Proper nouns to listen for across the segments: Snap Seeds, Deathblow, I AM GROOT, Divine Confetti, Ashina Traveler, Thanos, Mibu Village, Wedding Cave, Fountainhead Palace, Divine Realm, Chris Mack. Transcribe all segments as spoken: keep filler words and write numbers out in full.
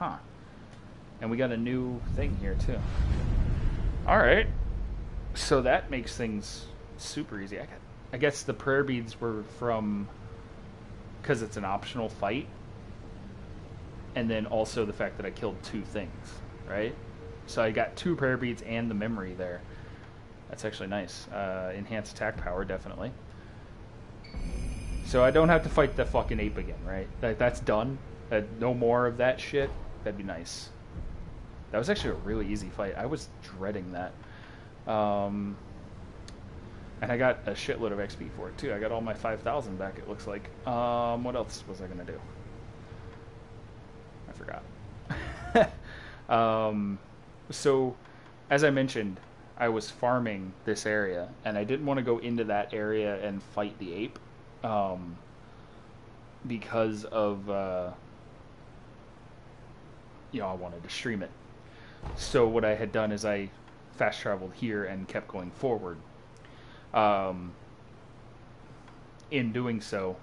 Huh. And we got a new thing here, too. Alright. So that makes things super easy. I, got, I guess the prayer beads were from... because it's an optional fight. And then also the fact that I killed two things, right? So I got two prayer beads and the memory there. That's actually nice. Uh, enhanced attack power, definitely. So I don't have to fight the fucking ape again, right? That, that's done. Uh, no more of that shit. That'd be nice. That was actually a really easy fight. I was dreading that. Um, and I got a shitload of X P for it, too. I got all my five thousand back, it looks like. Um, what else was I going to do? I forgot. um, so, as I mentioned, I was farming this area, and I didn't want to go into that area and fight the ape um, because of, uh, you know, I wanted to stream it. So what I had done is I fast traveled here and kept going forward. Um, in doing so,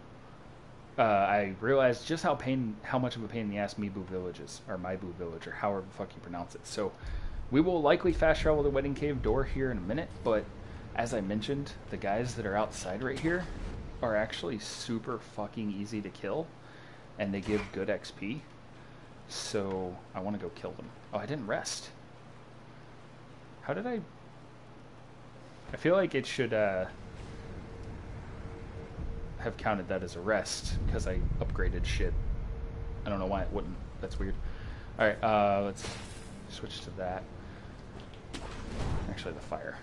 uh, I realized just how pain, how much of a pain in the ass Mibu Village is, or Mibu Village, or however the fuck you pronounce it. So we will likely fast travel the Wedding Cave door here in a minute, but as I mentioned, the guys that are outside right here are actually super fucking easy to kill, and they give good X P. So I want to go kill them. Oh, I didn't rest. How did I... I feel like it should uh, have counted that as a rest because I upgraded shit. I don't know why it wouldn't. That's weird. Alright, uh, let's switch to that. Actually, the fire.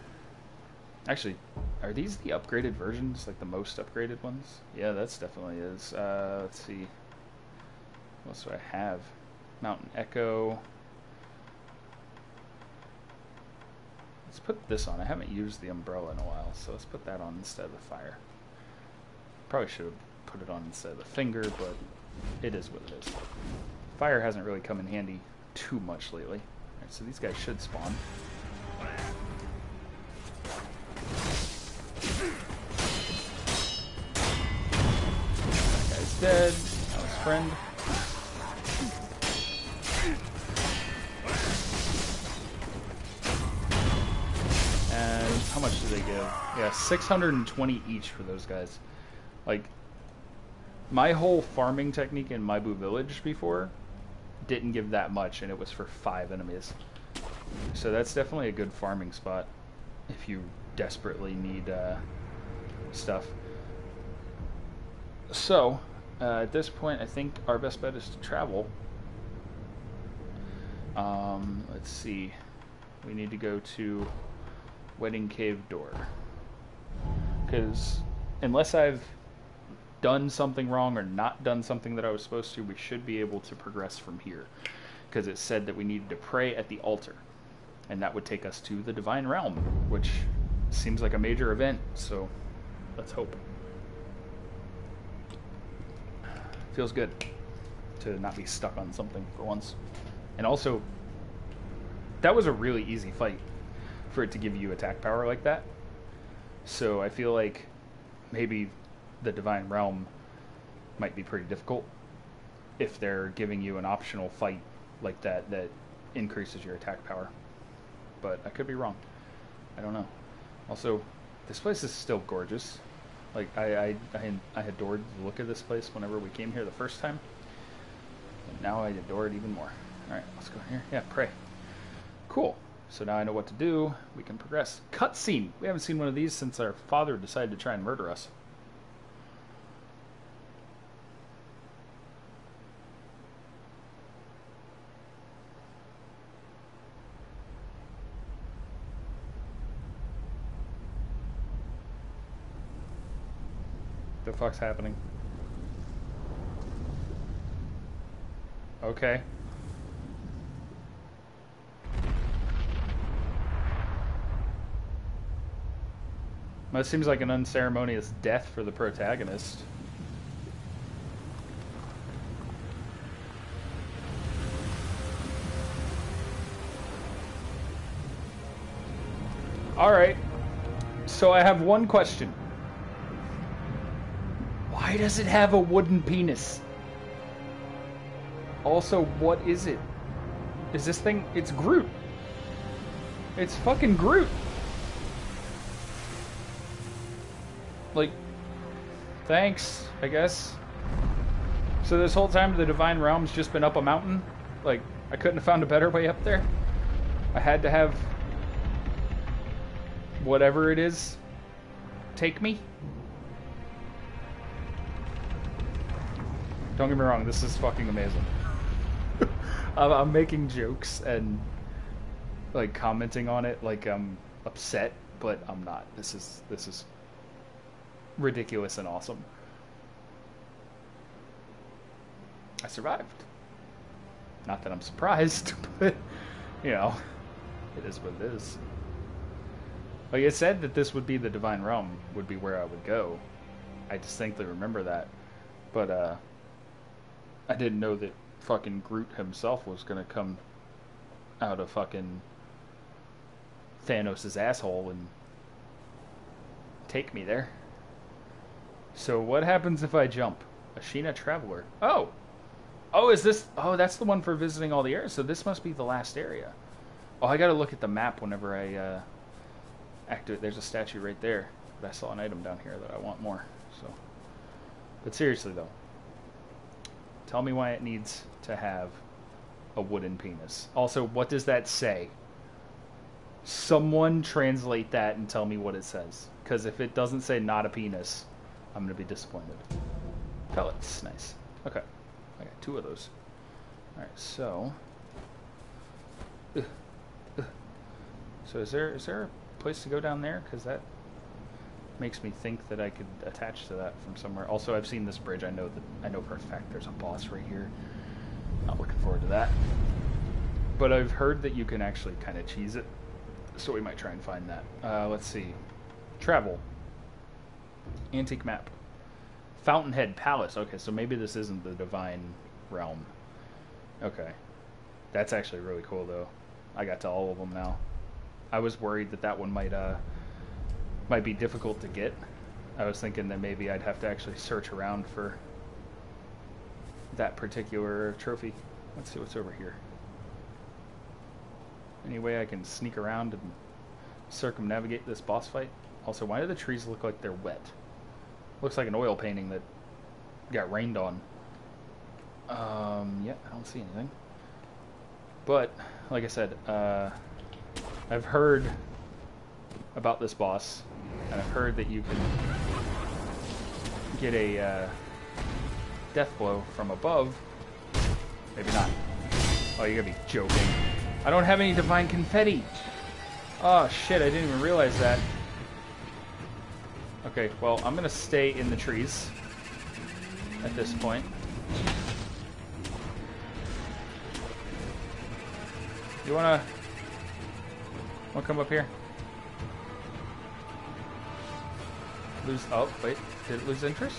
Actually, are these the upgraded versions? Like the most upgraded ones? Yeah, that's definitely is. Uh, let's see. What else do I have? Mountain Echo. Let's put this on. I haven't used the umbrella in a while, so let's put that on instead of the fire. Probably should have put it on instead of the finger, but it is what it is. Fire hasn't really come in handy too much lately. Alright, so these guys should spawn. That guy's dead. That was friend. How much do they give? Yeah, six hundred twenty each for those guys. Like, my whole farming technique in Mibu Village before didn't give that much, and it was for five enemies. So that's definitely a good farming spot if you desperately need uh, stuff. So, uh, at this point, I think our best bet is to travel. Um, let's see. We need to go to... Wedding Cave door. Because unless I've done something wrong or not done something that I was supposed to, we should be able to progress from here. Because it said that we needed to pray at the altar. And that would take us to the Divine Realm, which seems like a major event, so let's hope. Feels good to not be stuck on something for once. And also, that was a really easy fight. For it to give you attack power like that. So I feel like maybe the Divine Realm might be pretty difficult if they're giving you an optional fight like that that increases your attack power. But I could be wrong. I don't know. Also, this place is still gorgeous. Like I, I, I, I adored the look of this place whenever we came here the first time. And now I adore it even more. Alright, let's go in here. Yeah, pray. Cool. So now I know what to do. We can progress. Cutscene! We haven't seen one of these since our father decided to try and murder us. The fuck's happening? Okay. Well, it seems like an unceremonious death for the protagonist. Alright, so I have one question. Why does it have a wooden penis? Also, what is it? Is this thing? It's Groot. It's fucking Groot. Like, thanks, I guess. So this whole time the Divine Realm's just been up a mountain? Like, I couldn't have found a better way up there? I had to have whatever it is take me? Don't get me wrong, this is fucking amazing. I'm, I'm making jokes and like commenting on it like I'm upset, but I'm not. This is this is ridiculous and awesome. I survived. Not that I'm surprised, but you know, it is what it is. Like I said that this would be the Divine Realm, would be where I would go. I distinctly remember that. But uh I didn't know that fucking Groot himself was gonna come out of fucking Thanos' asshole and take me there. So what happens if I jump? Ashina Traveler. Oh! Oh, is this... Oh, that's the one for visiting all the areas, so this must be the last area. Oh, I gotta look at the map whenever I uh, activate... There's a statue right there, but I saw an item down here that I want more, so... But seriously, though. Tell me why it needs to have a wooden penis. Also, what does that say? Someone translate that and tell me what it says. Because if it doesn't say not a penis... I'm going to be disappointed. Pellets, nice. Okay, I got two of those. Alright, so... Ugh. Ugh. So is there is there a place to go down there? Because that makes me think that I could attach to that from somewhere. Also, I've seen this bridge. I know that I know for a fact there's a boss right here. Not looking forward to that. But I've heard that you can actually kind of cheese it. So we might try and find that. Uh, let's see. Travel. Antique map. Fountainhead Palace. Okay, so maybe this isn't the Divine Realm. Okay. That's actually really cool, though. I got to all of them now. I was worried that that one might uh, might be difficult to get. I was thinking that maybe I'd have to actually search around for that particular trophy. Let's see what's over here. Any way I can sneak around and circumnavigate this boss fight? Also, why do the trees look like they're wet? Looks like an oil painting that got rained on. Um, yeah, I don't see anything. But, like I said, uh, I've heard about this boss, and I've heard that you can get a uh, death blow from above. Maybe not. Oh, you're gonna be joking. I don't have any Divine Confetti! Oh, shit, I didn't even realize that. Okay, well, I'm gonna stay in the trees at this point. You wanna... Wanna come up here? Lose... Oh, wait. Did it lose interest?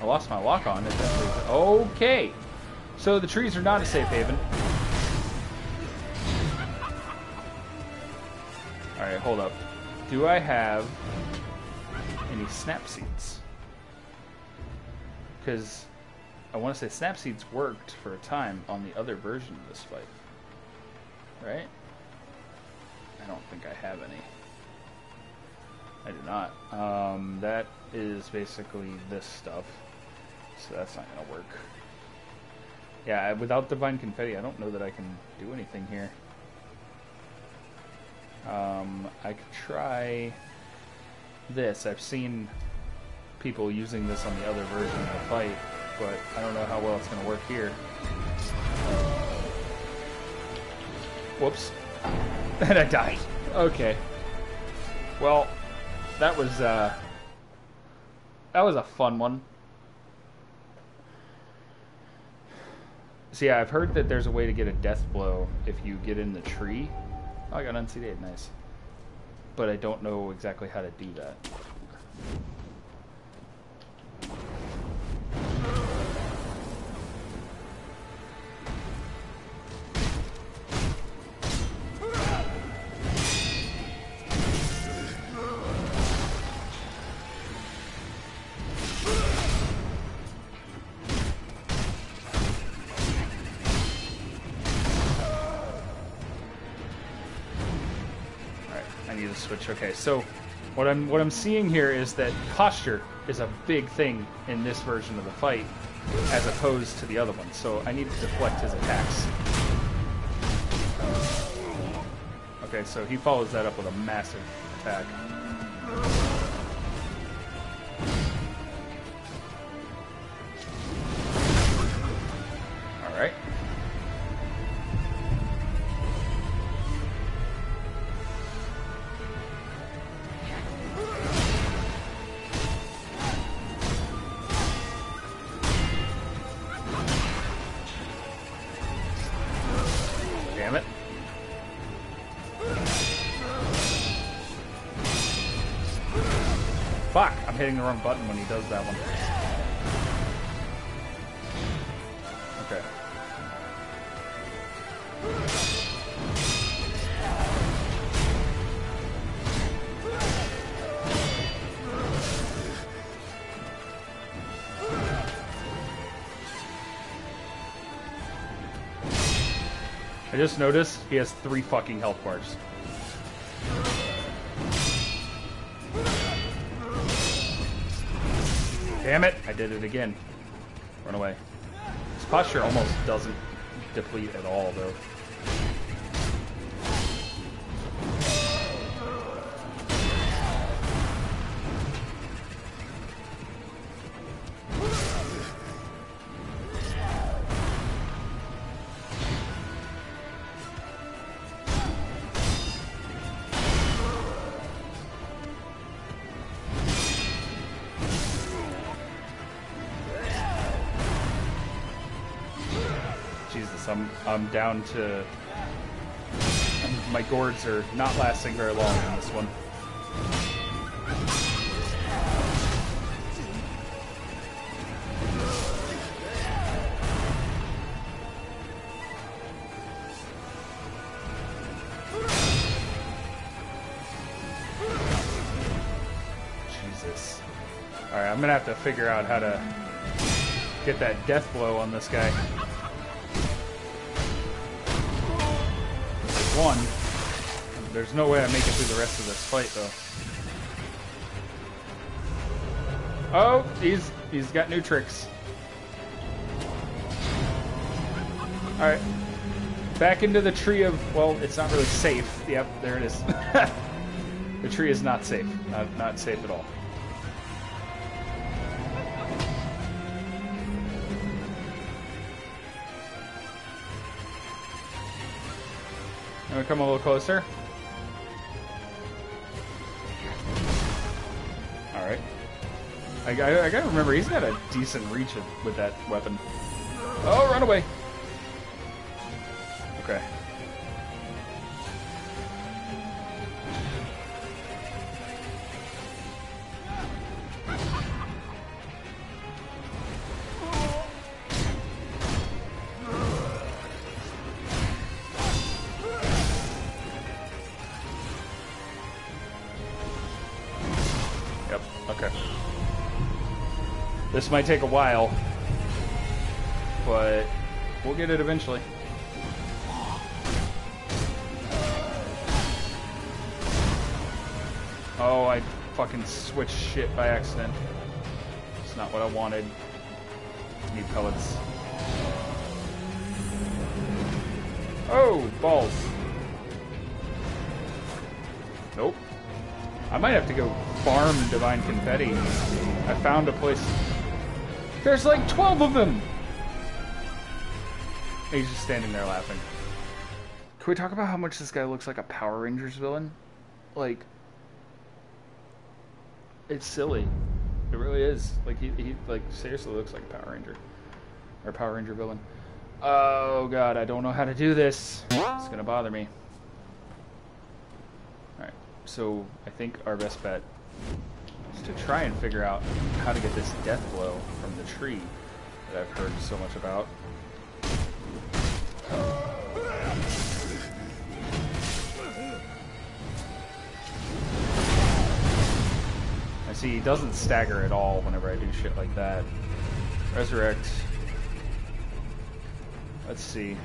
I lost my lock on. It didn't lose it. Okay! So the trees are not a safe haven. Alright, hold up. Do I have... any Snap Seeds? Because I want to say Snap Seeds worked for a time on the other version of this fight. Right? I don't think I have any. I do not. Um, that is basically this stuff. So that's not going to work. Yeah, without Divine Confetti, I don't know that I can do anything here. Um, I could try... this. I've seen people using this on the other version of the fight, but I don't know how well it's going to work here. Whoops. And I died. Okay. Well, that was, uh... that was a fun one. So yeah, I've heard that there's a way to get a death blow if you get in the tree. Oh, I got unseated. Nice. But I don't know exactly how to do that. I need to switch. Okay, so what I'm what I'm seeing here is that posture is a big thing in this version of the fight, as opposed to the other one. So I need to deflect his attacks. Okay, so he follows that up with a massive attack. All right. Hitting the wrong button when he does that one. Okay. I just noticed he has three fucking health bars. Damn it! I did it again. Run away. His posture almost doesn't deplete at all, though. I'm, I'm down to... My gourds are not lasting very long on this one. Jesus. Alright, I'm gonna have to figure out how to get that death blow on this guy. One. There's no way I make it through the rest of this fight, though. Oh, he's he's got new tricks. All right, back into the tree of well, it's not really safe. Yep, there it is. The tree is not safe. Not not safe at all. I'm gonna come a little closer. All right. I, I, I gotta remember, he's got a decent reach of, with that weapon. Oh, run away. Okay. This might take a while, but we'll get it eventually. Oh, I fucking switched shit by accident. It's not what I wanted. I need pellets. Oh, balls. Nope. I might have to go farm Divine Confetti. I found a place... There's like twelve of them! He's just standing there laughing. Can we talk about how much this guy looks like a Power Rangers villain? Like... It's silly. It really is. Like, he, he like seriously looks like a Power Ranger. Or Power Ranger villain. Oh god, I don't know how to do this. It's gonna bother me. Alright, so I think our best bet... to try and figure out how to get this death blow from the tree that I've heard so much about. I see he doesn't stagger at all whenever I do shit like that. Resurrect. Let's see.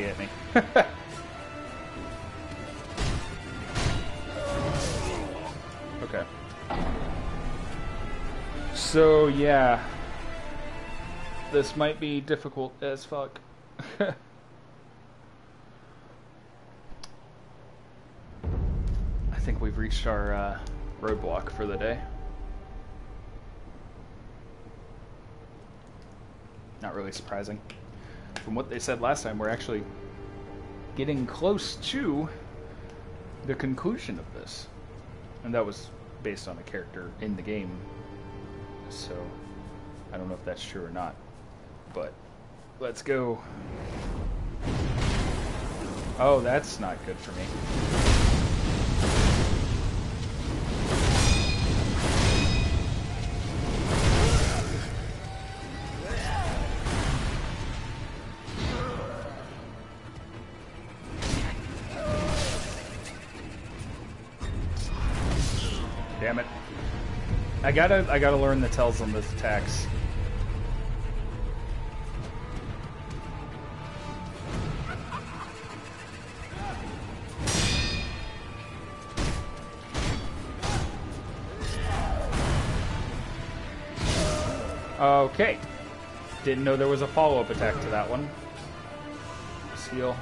he hit me. Okay. So, yeah. This might be difficult as fuck. I think we've reached our uh, roadblock for the day. Not really surprising. From what they said last time, we're actually getting close to the conclusion of this. And that was based on a character in the game. So, I don't know if that's true or not. But, let's go. Oh, that's not good for me. Damn it. I gotta I gotta learn the tells on those attacks. Okay. Didn't know there was a follow-up attack to that one. Let's heal.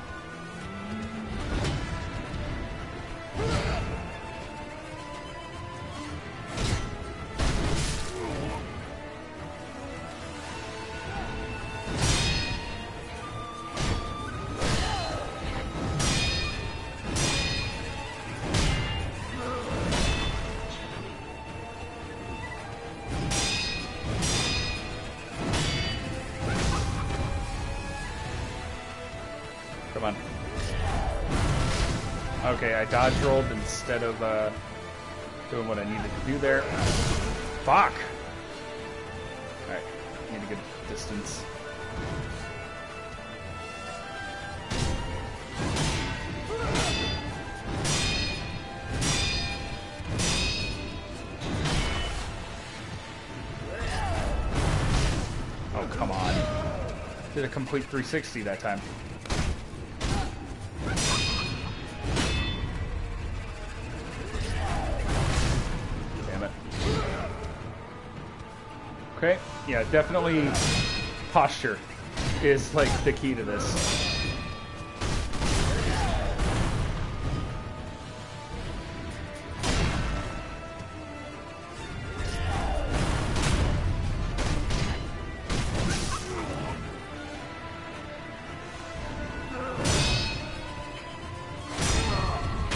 Dodge rolled instead of uh, doing what I needed to do there. Fuck! Alright, need a good distance. Oh, come on. Did a complete three sixty that time. Okay, yeah, definitely posture is, like, the key to this.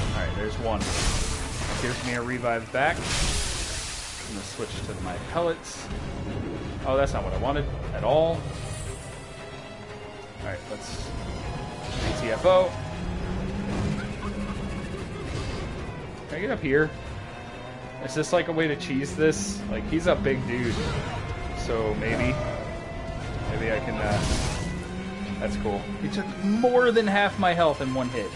Alright, there's one. Gives me a revive back. I'm gonna switch to my pellets. Oh, that's not what I wanted at all. Alright, let's T F O. Can I get up here? Is this like a way to cheese this? Like, he's a big dude. So maybe. Maybe I can, uh... that's cool. He took more than half my health in one hit.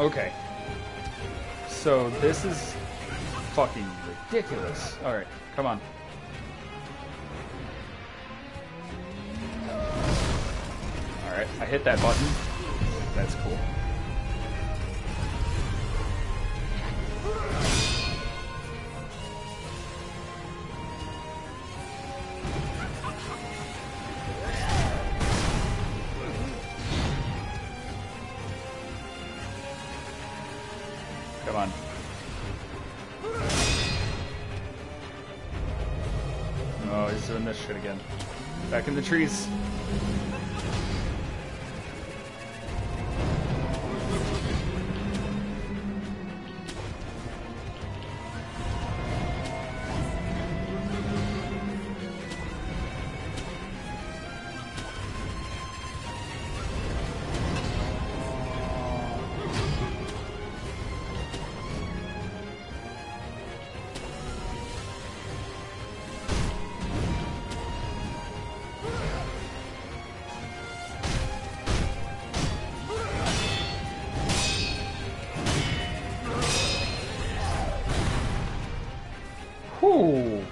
Okay, so this is fucking ridiculous. All right, come on. All right, I hit that button. That's cool. Again. Back in the trees.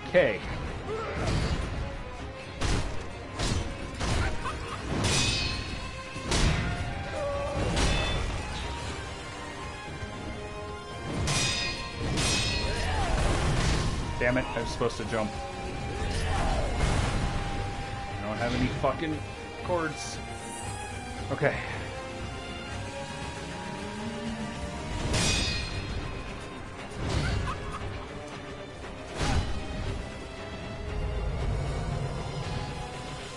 Okay. Damn it, I was supposed to jump. I don't have any fucking cords. Okay.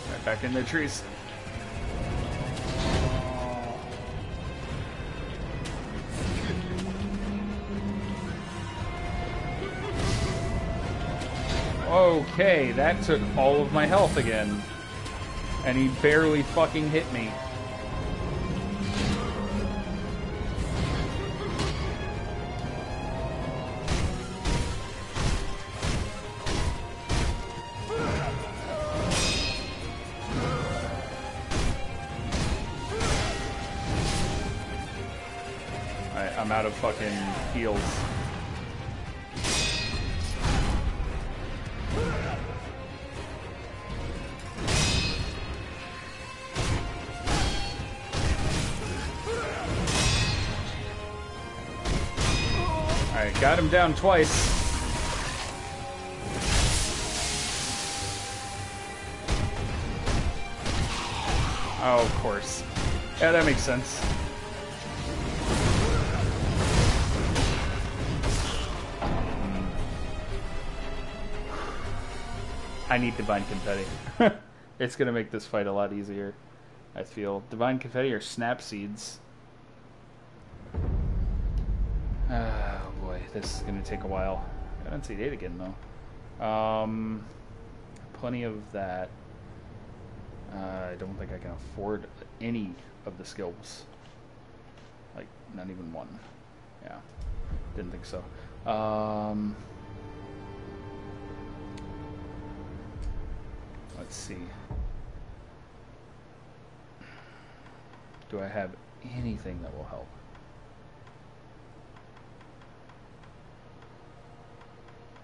Right back in the trees. Okay, that took all of my health again. And he barely fucking hit me. Alright, I'm out of fucking heals. Got him down twice. Oh, of course. Yeah, that makes sense. I need Divine Confetti. It's gonna make this fight a lot easier, I feel. Divine Confetti or Snap Seeds. Uh, This is going to take a while. I don't see date again, though. Um, plenty of that. Uh, I don't think I can afford any of the skills. Like, not even one. Yeah. Didn't think so. Um, let's see. Do I have anything that will help?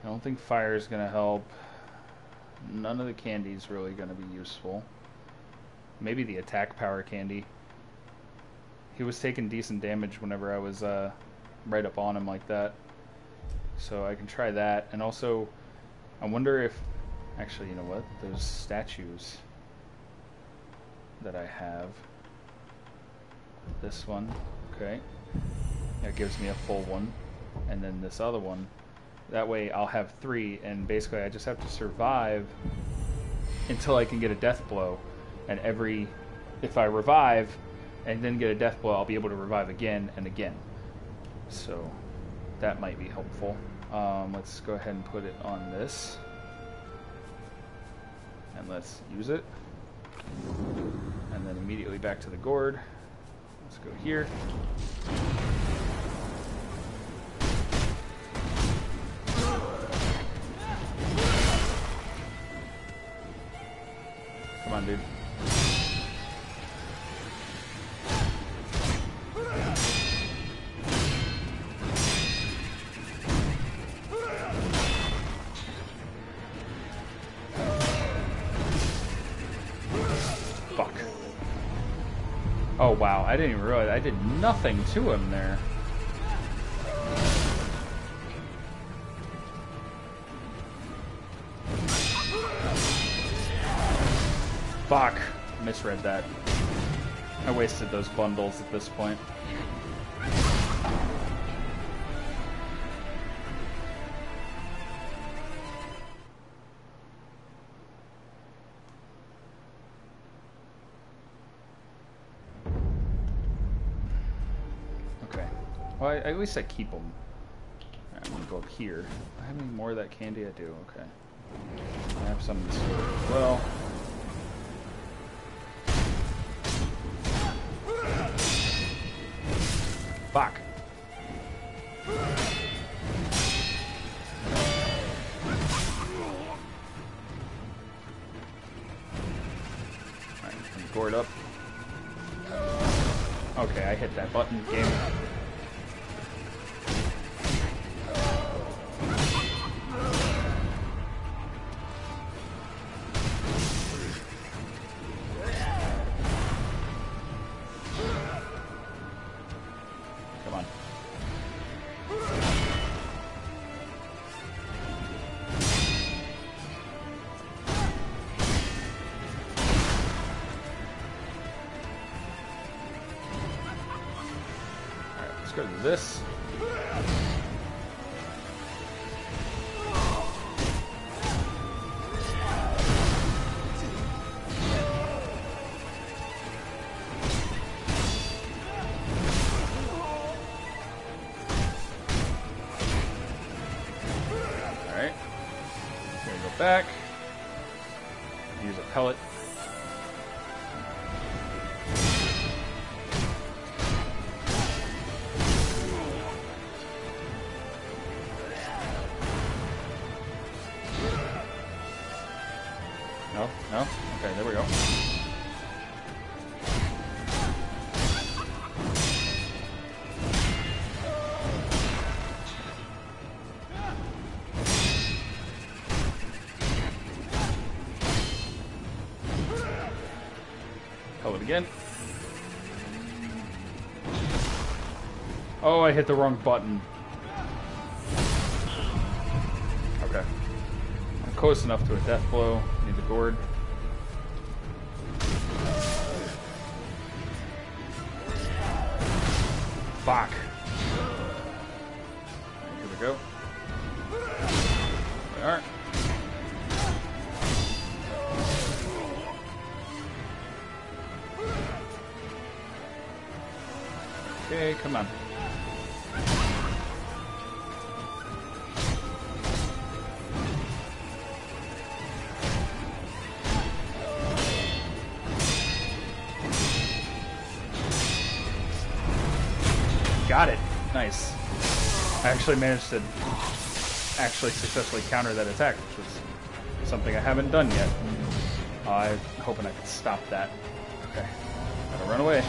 I don't think fire is going to help. None of the candy is really going to be useful. Maybe the attack power candy. He was taking decent damage whenever I was uh, right up on him like that. So I can try that. And also, I wonder if... Actually, you know what? Those statues that I have. This one. Okay. That gives me a full one. And then this other one. That way I'll have three, and basically I just have to survive until I can get a death blow. And every, if I revive and then get a death blow, I'll be able to revive again and again. So that might be helpful. Um, let's go ahead and put it on this. And let's use it. And then immediately back to the gourd. Let's go here. Come on, dude. Fuck. Oh, wow. I didn't even realize. I did nothing to him there. Fuck, misread that. I wasted those bundles at this point. Okay. Well, I, at least I keep them. Right, I'm gonna go up here. Do I have any more of that candy? I do, okay. I have some of this as well. Fuck. Alright, gourd up. Okay, I hit that button. Game. Come on. Alright, let's go to this. Back. Use a pellet. No, no. Okay, there we go. Again. Oh, I hit the wrong button. Okay. I'm close enough to a death blow. Need the gourd. Fuck. Here we go. There we are. Okay, come on. Got it. Nice. I actually managed to actually successfully counter that attack, which was something I haven't done yet. Uh, I'm hoping I can stop that. Okay. Gotta run away.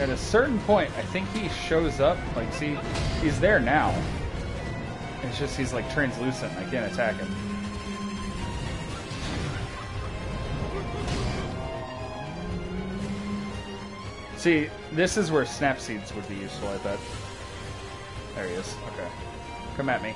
At a certain point, I think he shows up, like, see, he's there now. It's just he's, like, translucent, and I can't attack him. See, this is where Snap Seeds would be useful, I bet. There he is, okay. Come at me.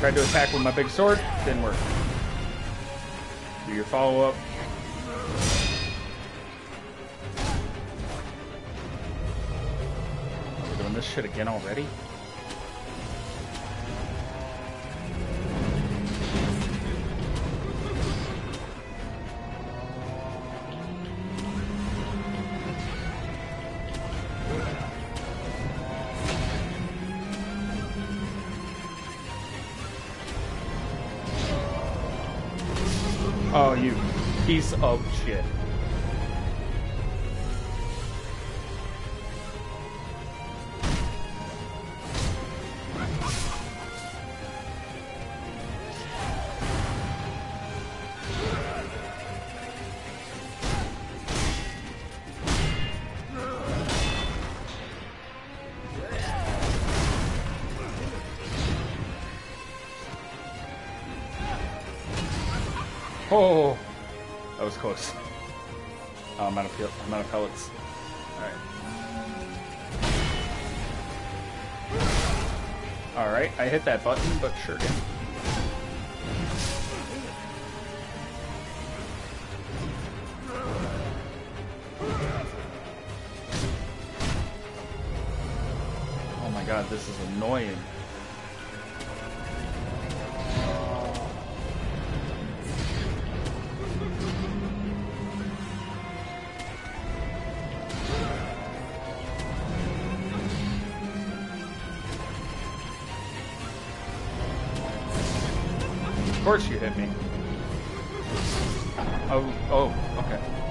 Tried to attack with my big sword, didn't work. Do your follow-up. Oh, we're doing this shit again already? Oh, you piece of shit. Oh, that was close. Oh, I'm out of, I'm out of pellets. Alright. Alright, I hit that button, but sure did. Oh my god, this is annoying. Of course you hit me. Oh, oh, okay.